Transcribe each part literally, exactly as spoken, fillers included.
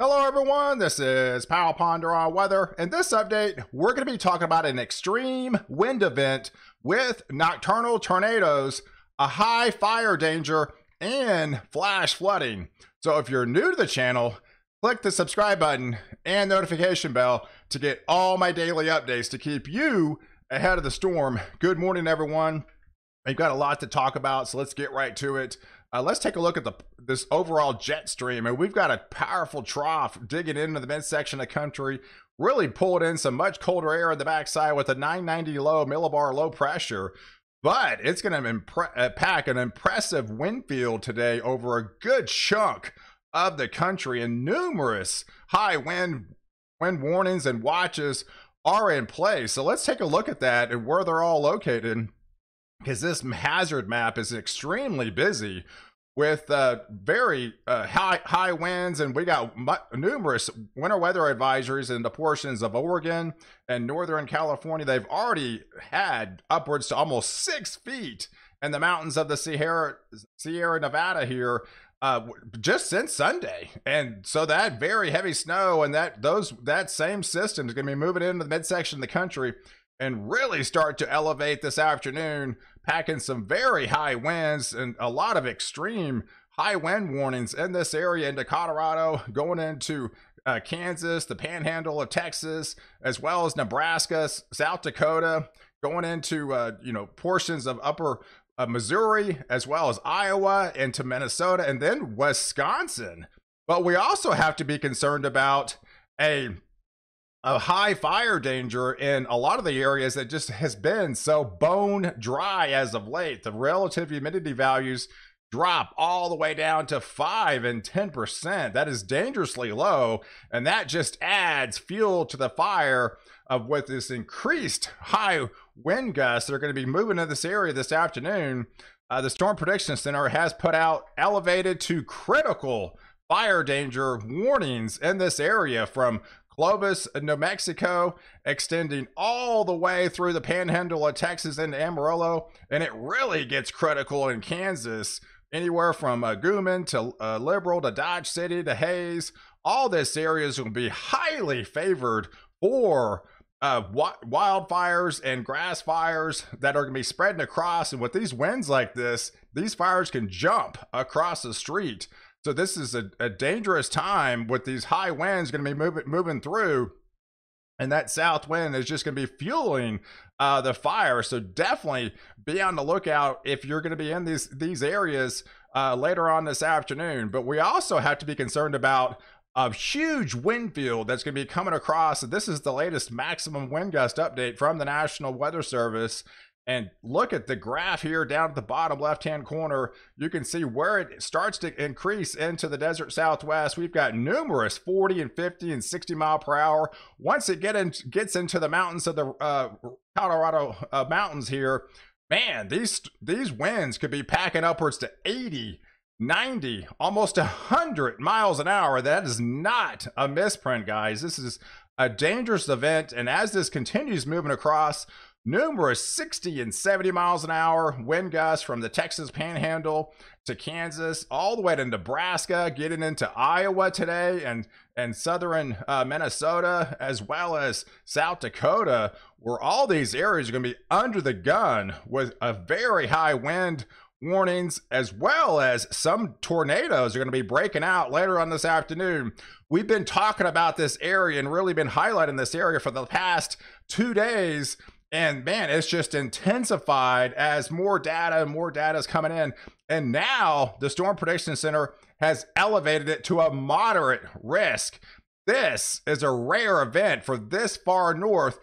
Hello everyone, this is P O W Ponder on Weather. In this update, we're going to be talking about an extreme wind event with nocturnal tornadoes, a high fire danger, and flash flooding. So if you're new to the channel, click the subscribe button and notification bell to get all my daily updates to keep you ahead of the storm. Good morning everyone. We've got a lot to talk about, so let's get right to it. Uh, let's take a look at the this overall jet stream, and we've got a powerful trough digging into the midsection of the country, really pulled in some much colder air in the backside with a nine ninety low millibar low pressure, but it's going to pack an impressive wind field today over a good chunk of the country, and numerous high wind wind warnings and watches are in place. So let's take a look at that and where they're all located, because this hazard map is extremely busy with uh, very uh, high high winds, and we got numerous winter weather advisories in the portions of Oregon and Northern California. They've already had upwards to almost six feet in the mountains of the Sierra, Sierra Nevada here uh, just since Sunday. And so that very heavy snow and that, those, that same system is going to be moving into the midsection of the country and really start to elevate this afternoon, packing some very high winds and a lot of extreme high wind warnings in this area into Colorado, going into uh, Kansas, the panhandle of Texas, as well as Nebraska, South Dakota, going into uh, you know, portions of upper uh, Missouri, as well as Iowa, into Minnesota, and then Wisconsin. But we also have to be concerned about a a high fire danger in a lot of the areas that just has been so bone dry as of late. The relative humidity values drop all the way down to five and ten percent. That is dangerously low, and that just adds fuel to the fire of what this increased high wind gusts that are going to be moving to this area this afternoon. Uh, the Storm Prediction Center has put out elevated to critical fire danger warnings in this area from Clovis, New Mexico, extending all the way through the panhandle of Texas into Amarillo, and it really gets critical in Kansas, anywhere from uh, Gooman to uh, Liberal to Dodge City to Hayes. All this area is going to be highly favored for uh, wildfires and grass fires that are going to be spreading across, and with these winds like this, these fires can jump across the street. So this is a, a dangerous time with these high winds going to be moving, moving through, and that south wind is just going to be fueling uh, the fire. So definitely be on the lookout if you're going to be in these, these areas uh, later on this afternoon. But we also have to be concerned about a huge wind field that's going to be coming across. This is the latest maximum wind gust update from the National Weather Service. And look at the graph here down at the bottom left-hand corner. You can see where it starts to increase into the desert southwest. We've got numerous forty and fifty and sixty mile per hour. Once it get in, gets into the mountains of the uh, Colorado uh, mountains here, man, these, these winds could be packing upwards to eighty, ninety, almost one hundred miles an hour. That is not a misprint, guys. This is a dangerous event, and as this continues moving across, numerous sixty and seventy miles an hour wind gusts from the Texas panhandle to Kansas, all the way to Nebraska, getting into Iowa today, and and southern uh, Minnesota, as well as South Dakota, where all these areas are going to be under the gun with a very high wind warnings, as well as some tornadoes are going to be breaking out later on this afternoon. We've been talking about this area and really been highlighting this area for the past two days. And man, it's just intensified as more data and more data is coming in. And now the Storm Prediction Center has elevated it to a moderate risk. This is a rare event for this far north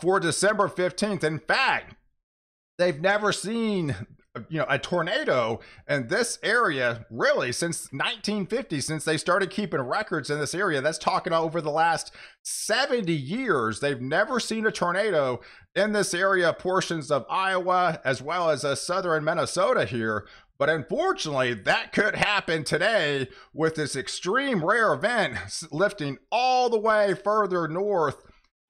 for December fifteenth. In fact, they've never seen, you know, a tornado in this area really since nineteen fifty, since they started keeping records in this area. That's talking over the last seventy years. They've never seen a tornado in this area, portions of Iowa, as well as uh, southern Minnesota here. But unfortunately, that could happen today with this extreme rare event lifting all the way further north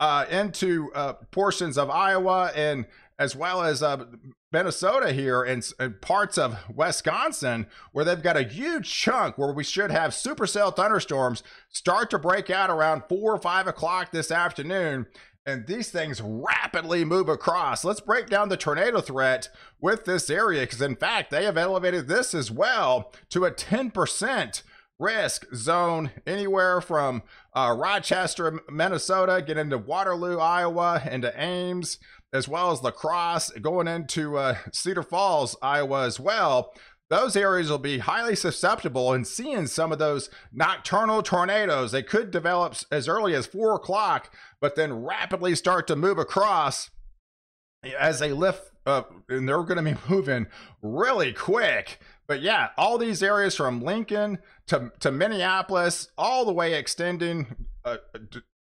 uh, into uh, portions of Iowa and as well as uh, Minnesota here and, and parts of Wisconsin, where they've got a huge chunk where we should have supercell thunderstorms start to break out around four or five o'clock this afternoon. And these things rapidly move across. Let's break down the tornado threat with this area, because in fact, they have elevated this as well to a ten percent risk zone, anywhere from uh, Rochester, Minnesota, get into Waterloo, Iowa, into Ames, as well as La Crosse, going into uh, Cedar Falls, Iowa as well. Those areas will be highly susceptible and seeing some of those nocturnal tornadoes. They could develop as early as four o'clock, but then rapidly start to move across as they lift up, and they're going to be moving really quick. But yeah, all these areas from Lincoln to, to Minneapolis, all the way extending uh,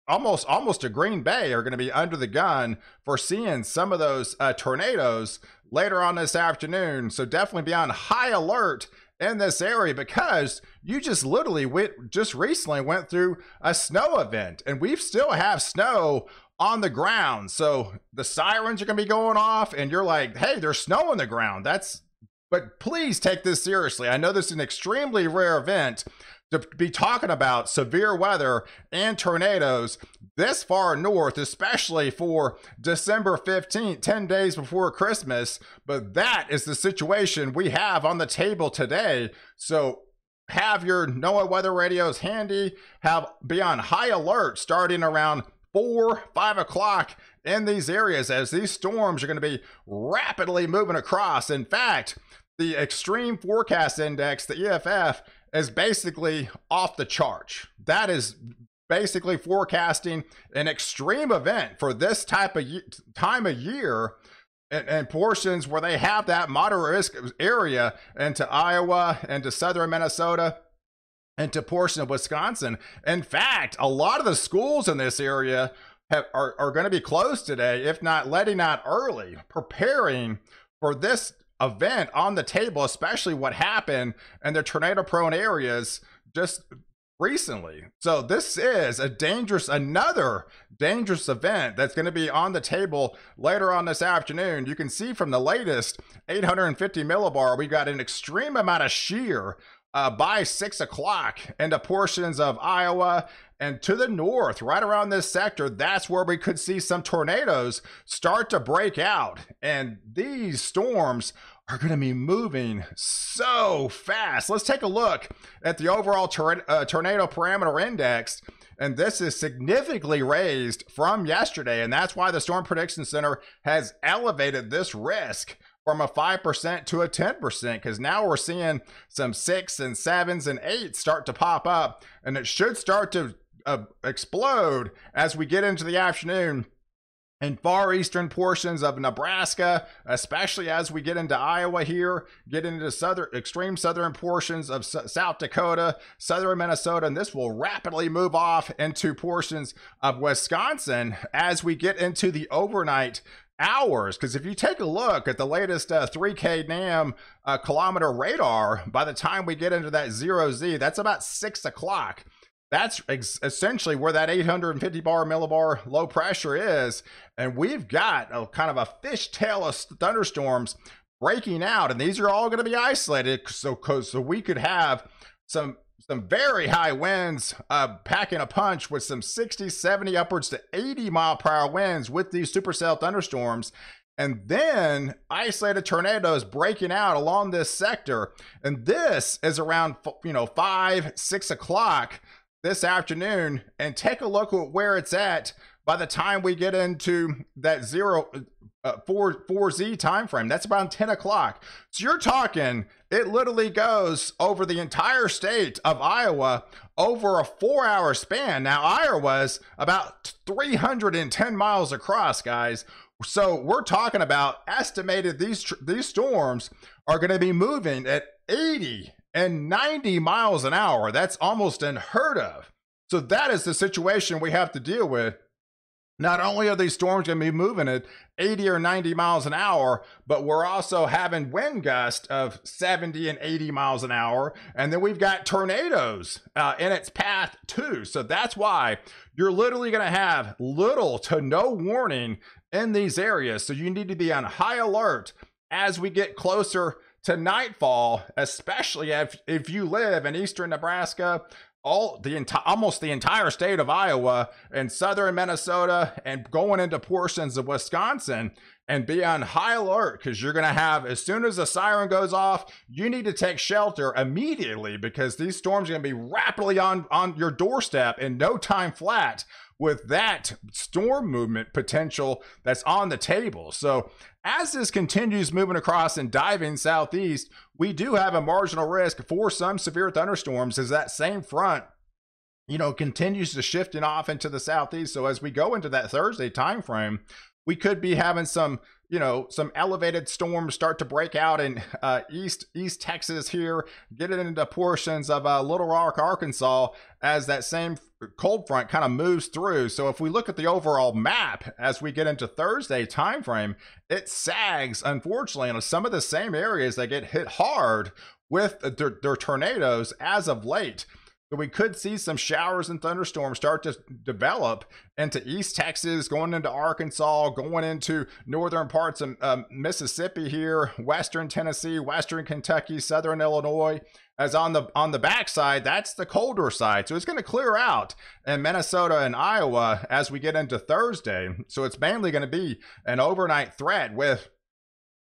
almost almost to Green Bay, are going to be under the gun for seeing some of those uh, tornadoes later on this afternoon. So definitely be on high alert in this area, because you just literally went just recently went through a snow event, and we still have snow on the ground. So the sirens are going to be going off, and you're like, hey, there's snow on the ground. That's but please take this seriously. I know this is an extremely rare event to be talking about severe weather and tornadoes this far north, especially for December fifteenth, ten days before Christmas. But that is the situation we have on the table today. So have your NOAA weather radios handy, have be on high alert starting around four, five o'clock in these areas, as these storms are going to be rapidly moving across. In fact, the Extreme Forecast Index, the E F F, is basically off the charts. That is basically forecasting an extreme event for this type of time of year, and, and portions where they have that moderate risk area into Iowa and to southern Minnesota and to portion of Wisconsin. In fact, a lot of the schools in this area have, are, are going to be closed today, if not letting out early, preparing for this event on the table, especially what happened in the tornado prone areas just recently. So this is a dangerous, another dangerous event that's going to be on the table later on this afternoon. You can see from the latest eight hundred fifty millibar, we got an extreme amount of shear uh, by six o'clock into portions of Iowa and to the north, right around this sector. That's where we could see some tornadoes start to break out. And these storms are going to be moving so fast. Let's take a look at the overall tor uh, tornado parameter index. And this is significantly raised from yesterday. And that's why the Storm Prediction Center has elevated this risk from a five percent to a ten percent, because now we're seeing some six and sevens and eights start to pop up, and it should start to Uh, explode as we get into the afternoon in far eastern portions of Nebraska, especially as we get into Iowa here, get into southern extreme southern portions of S South Dakota, southern Minnesota, and this will rapidly move off into portions of Wisconsin as we get into the overnight hours. Because if you take a look at the latest uh, three K NAM uh, kilometer radar, by the time we get into that zero Z, that's about six o'clock. That's essentially where that eight hundred fifty bar millibar low pressure is. And we've got a kind of a fishtail of thunderstorms breaking out. And these are all going to be isolated. So, so we could have some, some very high winds uh, packing a punch with some sixty, seventy, upwards to eighty mile per hour winds with these supercell thunderstorms. And then isolated tornadoes breaking out along this sector. And this is around, you know, five, six o'clock this afternoon. And take a look at where it's at by the time we get into that zero uh, four four Z time frame. That's about ten o'clock. So you're talking, it literally goes over the entire state of Iowa over a four-hour span. Now Iowa's about three hundred ten miles across, guys. So we're talking about estimated these these storms are going to be moving at eighty and ninety miles an hour. That's almost unheard of. So that is the situation we have to deal with. Not only are these storms going to be moving at eighty or ninety miles an hour, but we're also having wind gusts of seventy and eighty miles an hour. And then we've got tornadoes uh, in its path too. So that's why you're literally going to have little to no warning in these areas. So you need to be on high alert as we get closer to nightfall, especially if, if you live in eastern Nebraska, all the entire almost the entire state of Iowa and southern Minnesota, and going into portions of Wisconsin, and be on high alert, because you're going to have, as soon as the siren goes off, you need to take shelter immediately, because these storms are going to be rapidly on on your doorstep in no time flat, with that storm movement potential that's on the table. So as this continues moving across and diving southeast, we do have a marginal risk for some severe thunderstorms as that same front, you know, continues to shift and off into the southeast. So as we go into that Thursday time frame, we could be having some, you know, some elevated storms start to break out in uh, east East Texas here, getting into portions of uh, Little Rock, Arkansas, as that same cold front kind of moves through. So if we look at the overall map as we get into Thursday time frame, it sags, unfortunately, on some of the same areas that get hit hard with their, their tornadoes as of late. So we could see some showers and thunderstorms start to develop into East Texas, going into Arkansas, going into northern parts of um, Mississippi here, western Tennessee, western Kentucky, southern Illinois. As on the on the backside, that's the colder side. So it's going to clear out in Minnesota and Iowa as we get into Thursday. So it's mainly going to be an overnight threat with,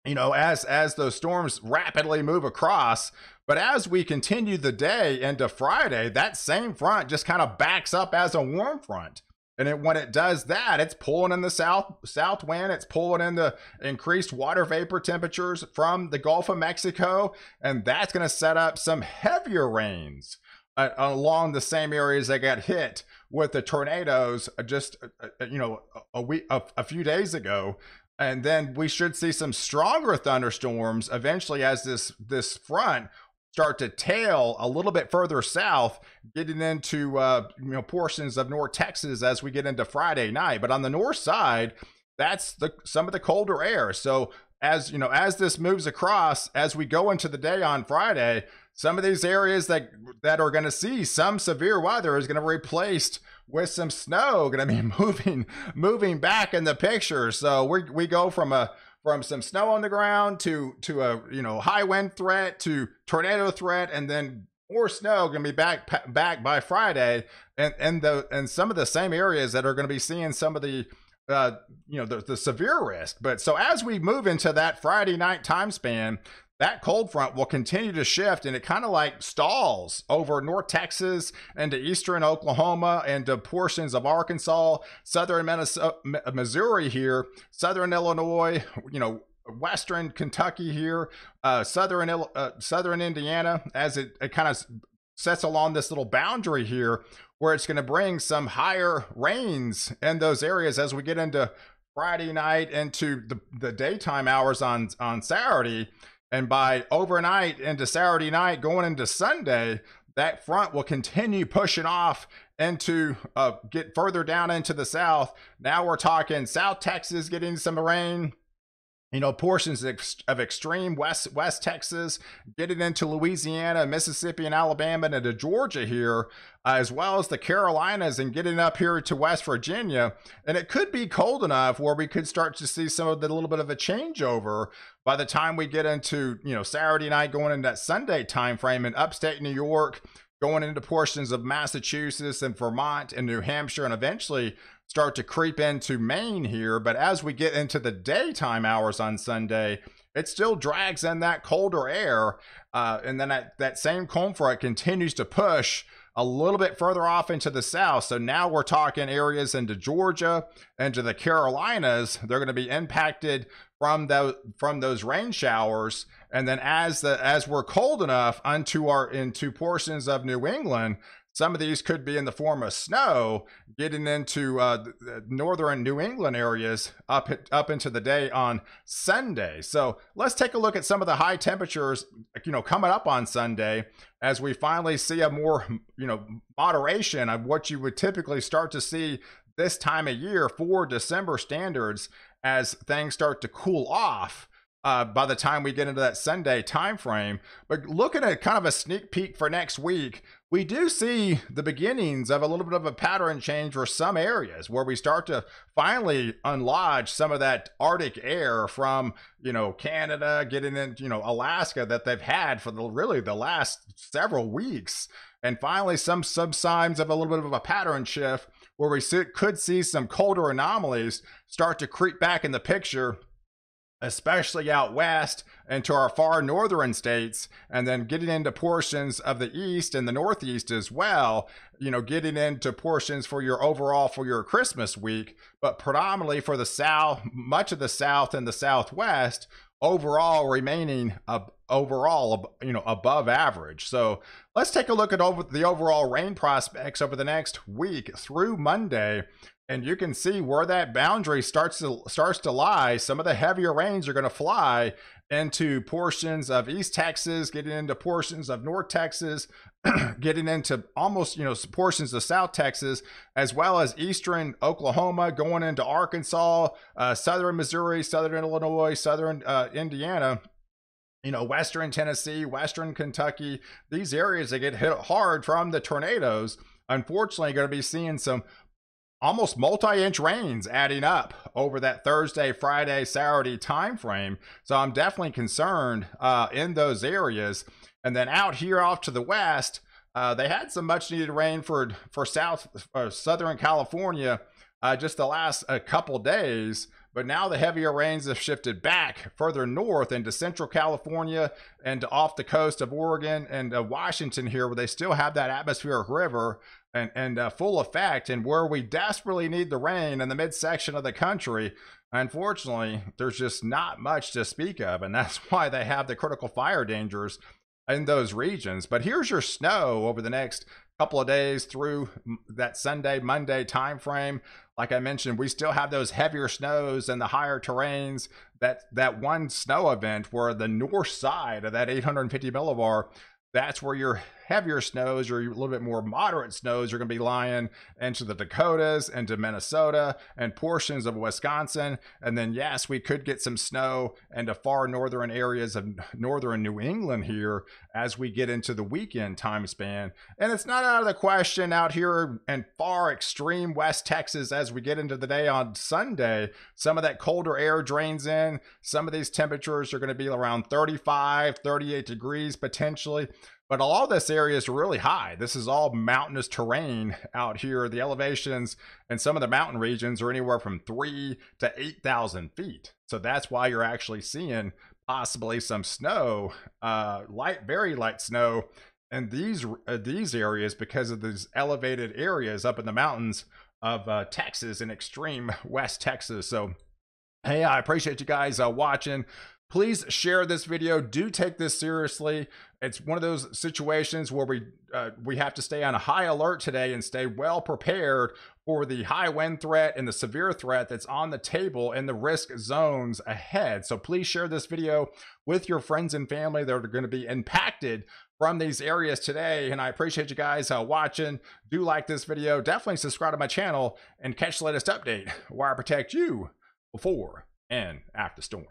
you know, as as those storms rapidly move across. But as we continue the day into Friday, that same front just kind of backs up as a warm front. And it, when it does that, it's pulling in the south south wind. It's pulling in the increased water vapor temperatures from the Gulf of Mexico. And that's going to set up some heavier rains uh, along the same areas that got hit with the tornadoes just, uh, you know, a, week, a, a few days ago. And then we should see some stronger thunderstorms eventually as this, this front start to tail a little bit further south, getting into uh, you know, portions of North Texas as we get into Friday night. But on the north side, that's the some of the colder air. So as you know, as this moves across, as we go into the day on Friday, some of these areas that that are going to see some severe weather is going to be replaced with some snow, going to be moving moving back in the picture. So we we go from a from some snow on the ground to to a you know high wind threat to tornado threat, and then more snow going to be back back by Friday, and and the and some of the same areas that are going to be seeing some of the uh, you know the, the severe risk. But so as we move into that Friday night time span, that cold front will continue to shift, and it kind of like stalls over North Texas and to eastern Oklahoma and to portions of Arkansas, southern Minnesota, Missouri here, southern Illinois, you know, western Kentucky here, uh, southern uh, southern Indiana, as it, it kind of sets along this little boundary here, where it's going to bring some higher rains in those areas as we get into Friday night, into the the daytime hours on on Saturday. And by overnight into Saturday night, going into Sunday, that front will continue pushing off into, uh, get further down into the south. Now we're talking South Texas getting some rain, you know, portions of extreme West West Texas, getting into Louisiana, Mississippi, and Alabama, and into Georgia here, uh, as well as the Carolinas, and getting up here to West Virginia. And it could be cold enough where we could start to see some of the little bit of a changeover by the time we get into, you know, Saturday night, going into that Sunday time frame in upstate New York, going into portions of Massachusetts and Vermont and New Hampshire, and eventually start to creep into Maine here. But as we get into the daytime hours on Sunday, it still drags in that colder air. Uh, and then that, that same cold front continues to push a little bit further off into the south. So now we're talking areas into Georgia and to the Carolinas. They're going to be impacted from those, from those rain showers. And then as the, as we're cold enough onto our, into portions of New England, some of these could be in the form of snow, getting into uh, the northern New England areas up, up into the day on Sunday. So let's take a look at some of the high temperatures, you know, coming up on Sunday as we finally see a more, you know, moderation of what you would typically start to see this time of year for December standards as things start to cool off. uh, by the time we get into that Sunday time frame. But looking at kind of a sneak peek for next week, we do see the beginnings of a little bit of a pattern change for some areas where we start to finally unlodge some of that Arctic air from, you know, Canada, getting into, you know, Alaska, that they've had for the really the last several weeks. And finally, some, some signs of a little bit of a pattern shift where we see, could see some colder anomalies start to creep back in the picture, especially out west and to our far northern states, and then getting into portions of the east and the northeast as well, you know, getting into portions for your overall for your Christmas week, but predominantly for the south, much of the south and the southwest, overall remaining uh, overall, you know, above average. So let's take a look at over the overall rain prospects over the next week through Monday. And you can see where that boundary starts to starts to lie. Some of the heavier rains are going to fly into portions of East Texas, getting into portions of North Texas, getting into almost, you know, portions of South Texas, as well as eastern Oklahoma, going into Arkansas, uh, southern Missouri, southern Illinois, southern uh, Indiana, you know, western Tennessee, western Kentucky. These areas that get hit hard from the tornadoes, unfortunately, going to be seeing some almost multi-inch rains adding up over that Thursday, Friday, Saturday time frame. So I'm definitely concerned uh, in those areas. And then out here off to the west, uh, they had some much-needed rain for for South uh, Southern California uh, just the last a couple days. But now the heavier rains have shifted back further north into central California and off the coast of Oregon and uh, Washington here, where they still have that atmospheric river and, and uh, full effect, and where we desperately need the rain in the midsection of the country. Unfortunately, there's just not much to speak of, and that's why they have the critical fire dangers in those regions. But here's your snow over the next couple of days through that Sunday, Monday time frame. Like I mentioned, we still have those heavier snows and the higher terrains. That that one snow event where the north side of that eight hundred fifty millibar, that's where your heavier snows or your little bit more moderate snows are going to be lying into the Dakotas, into Minnesota, and portions of Wisconsin. And then yes, we could get some snow into far northern areas of northern New England here as we get into the weekend time span. And it's not out of the question out here in far extreme West Texas as we get into the day on Sunday. Some of that colder air drains in. Some of these temperatures are going to be around thirty-five, thirty-eight degrees potentially. But all this area is really high. This is all mountainous terrain out here. The elevations and some of the mountain regions are anywhere from three to eight thousand feet. So that's why you're actually seeing possibly some snow, uh, light, very light snow in these, uh, these areas because of these elevated areas up in the mountains of uh, Texas and extreme West Texas. So, hey, I appreciate you guys uh, watching. Please share this video. Do take this seriously. It's one of those situations where we uh, we have to stay on a high alert today and stay well prepared for the high wind threat and the severe threat that's on the table and the risk zones ahead. So please share this video with your friends and family that are going to be impacted from these areas today. And I appreciate you guys uh, watching. Do like this video. Definitely subscribe to my channel and catch the latest update where I protect you before and after storm.